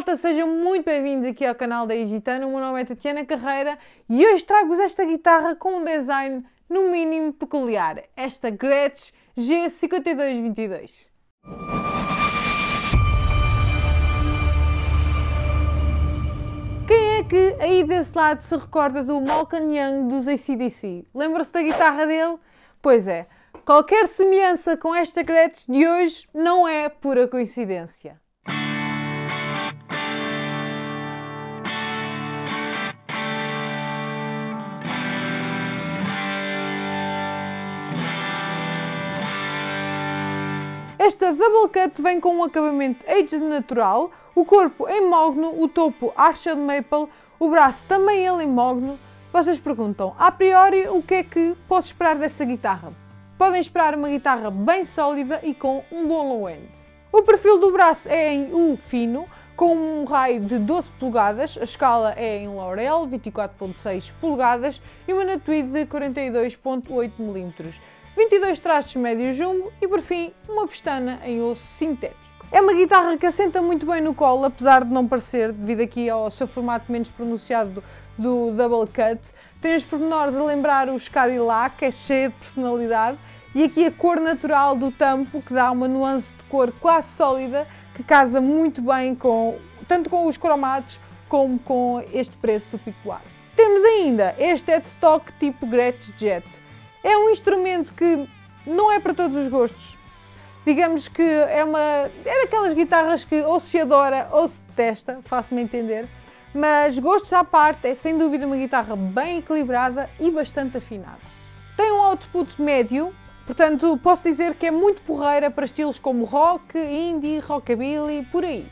malta, sejam muito bem-vindos aqui ao canal da EGITANA. O meu nome é Tatiana Carreira e hoje trago-vos esta guitarra com um design no mínimo peculiar, esta Gretsch G5222. Quem é que aí desse lado se recorda do Malcolm Young dos AC/DC? Lembram-se da guitarra dele? Pois é, qualquer semelhança com esta Gretsch de hoje não é pura coincidência. Esta double cut vem com um acabamento Aged Natural, o corpo em Mogno, o topo Ash Maple, o braço também ele em Mogno. Vocês perguntam, a priori, o que é que posso esperar dessa guitarra? Podem esperar uma guitarra bem sólida e com um bom low end. O perfil do braço é em U fino, com um raio de 12 polegadas, a escala é em Laurel, 24.6 polegadas e uma na tweed de 42.8 mm. 22 trastes médio jumbo e, por fim, uma pestana em osso sintético. É uma guitarra que assenta muito bem no colo, apesar de não parecer, devido aqui ao seu formato menos pronunciado do double cut. Tem os pormenores a lembrar os Cadillac, é cheia de personalidade, e aqui a cor natural do tampo, que dá uma nuance de cor quase sólida, que casa muito bem tanto com os cromados como com este preto do picoar. Temos ainda este headstock tipo Gretsch Jet. É um instrumento que não é para todos os gostos. Digamos que é daquelas guitarras que ou se adora ou se detesta, faço-me entender. Mas gostos à parte, é sem dúvida uma guitarra bem equilibrada e bastante afinada. Tem um output médio, portanto posso dizer que é muito porreira para estilos como rock, indie, rockabilly, por aí.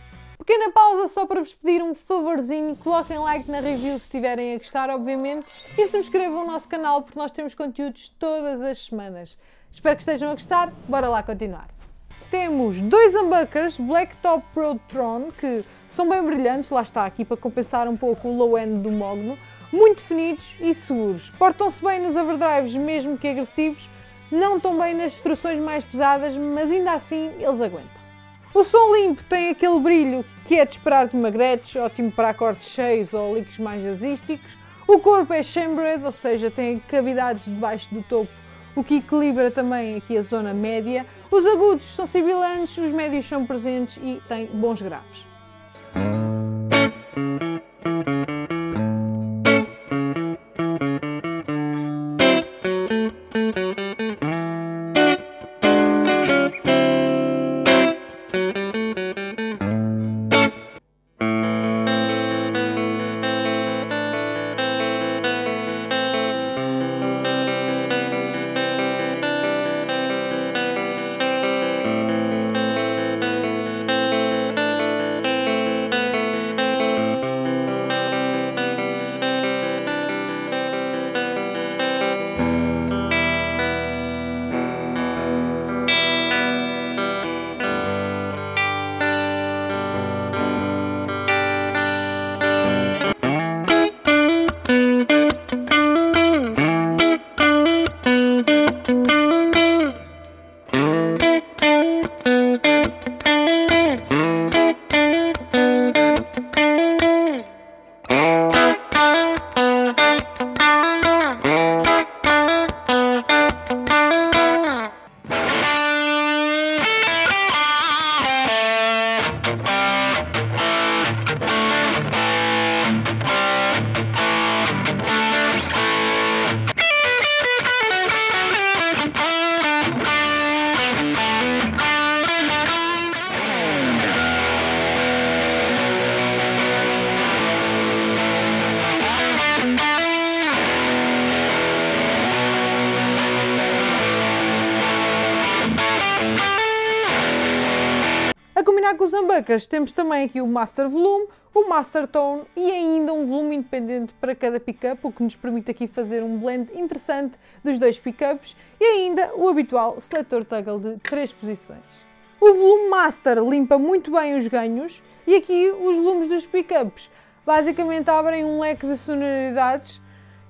Pequena pausa só para vos pedir um favorzinho, coloquem like na review se estiverem a gostar, obviamente, e subscrevam o nosso canal porque nós temos conteúdos todas as semanas. Espero que estejam a gostar, bora lá continuar. Temos dois humbuckers Blacktop Pro Tron, que são bem brilhantes, lá está aqui para compensar um pouco o low-end do Mogno, muito definidos e seguros. Portam-se bem nos overdrives, mesmo que agressivos, não tão bem nas distorções mais pesadas, mas ainda assim eles aguentam. O som limpo tem aquele brilho que é de esperar de uma Gretsch, ótimo para acordes cheios ou licks mais jazzísticos. O corpo é chambered, ou seja, tem cavidades debaixo do topo, o que equilibra também aqui a zona média. Os agudos são sibilantes, os médios são presentes e tem bons graves. Com os humbuckers temos também aqui o Master Volume, o Master Tone e ainda um volume independente para cada pickup, o que nos permite aqui fazer um blend interessante dos dois pickups e ainda o habitual seletor toggle de 3 posições. O volume Master limpa muito bem os ganhos e aqui os volumes dos pickups basicamente abrem um leque de sonoridades.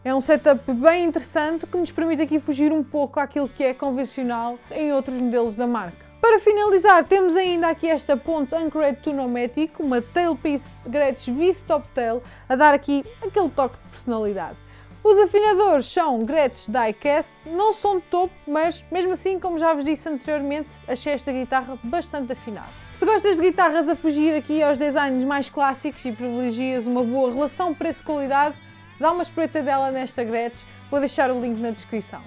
É um setup bem interessante que nos permite aqui fugir um pouco àquilo que é convencional em outros modelos da marca. Para finalizar, temos ainda aqui esta ponte Anchored to Nomatic, uma tailpiece Gretsch V-Stoptail, a dar aqui aquele toque de personalidade. Os afinadores são Gretsch Die-Cast, não são de topo, mas mesmo assim, como já vos disse anteriormente, achei esta guitarra bastante afinada. Se gostas de guitarras a fugir aqui aos designs mais clássicos e privilegias uma boa relação preço-qualidade, dá uma espreita dela nesta Gretsch, vou deixar o link na descrição.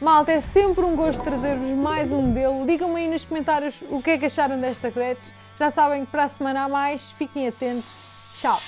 Malta, é sempre um gosto trazer-vos mais um modelo, digam-me aí nos comentários o que é que acharam desta Gretsch. Já sabem que para a semana há mais, fiquem atentos, tchau!